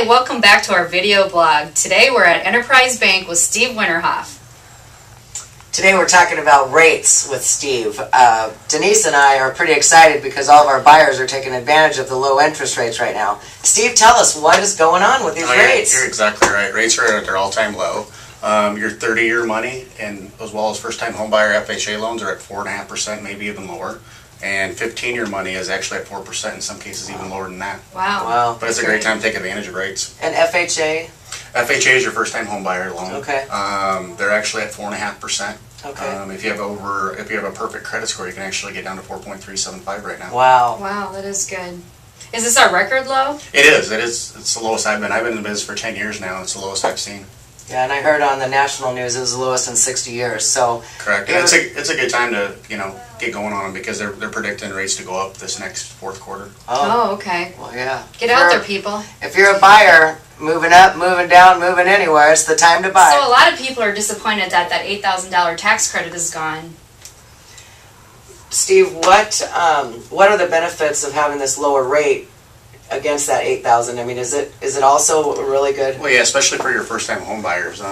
Hi, welcome back to our video blog. Today we're at Enterprise Bank with Steve Winterhoff. Today we're talking about rates with Steve. Denise and I are pretty excited because all of our buyers are taking advantage of the low interest rates right now. Steve, tell us what is going on with these rates. You're exactly right. Rates are at their all-time low. Your 30-year money, and as well as first-time homebuyer FHA loans, are at 4.5%, maybe even lower. And 15-year money is actually at 4%, in some cases even lower than that. Wow. But it's a great time to take advantage of rates. And FHA? FHA is your first-time homebuyer loan. Okay. They're actually at 4.5%. Okay. If you have a perfect credit score, you can actually get down to 4.375 right now. Wow, that is good. Is this our record low? It is. It is. It's the lowest I've been. I've been in the business for 10 years now. It's the lowest I've seen. Yeah, and I heard on the national news it was the lowest in 60 years. So correct. And it's a good time to get going on them because they're predicting rates to go up this next fourth quarter. Oh okay. Well, yeah. Get out there, people. If you're a buyer, moving up, moving down, moving anywhere, it's the time to buy. So a lot of people are disappointed that that $8,000 tax credit is gone. Steve, what are the benefits of having this lower rate against that $8,000? I mean, is it also really good? Well, yeah, especially for your first-time home buyers.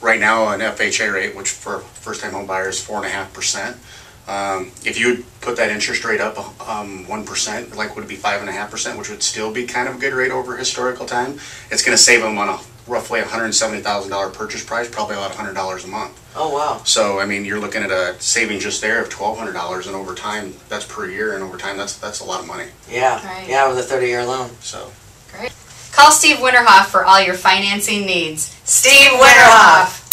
Right now, an FHA rate, which for first-time home buyers, 4.5%. If you put that interest rate up 1%, like would it be 5.5%, which would still be kind of a good rate over historical time. It's going to save them on roughly $170,000 purchase price, probably about $100 a month. Oh, wow. So, I mean, you're looking at a saving just there of $1,200, and over time, that's per year, and over time, that's a lot of money. Yeah, right. Yeah, with a 30-year loan. So great. Call Steve Winterhoff for all your financing needs. Steve Winterhoff.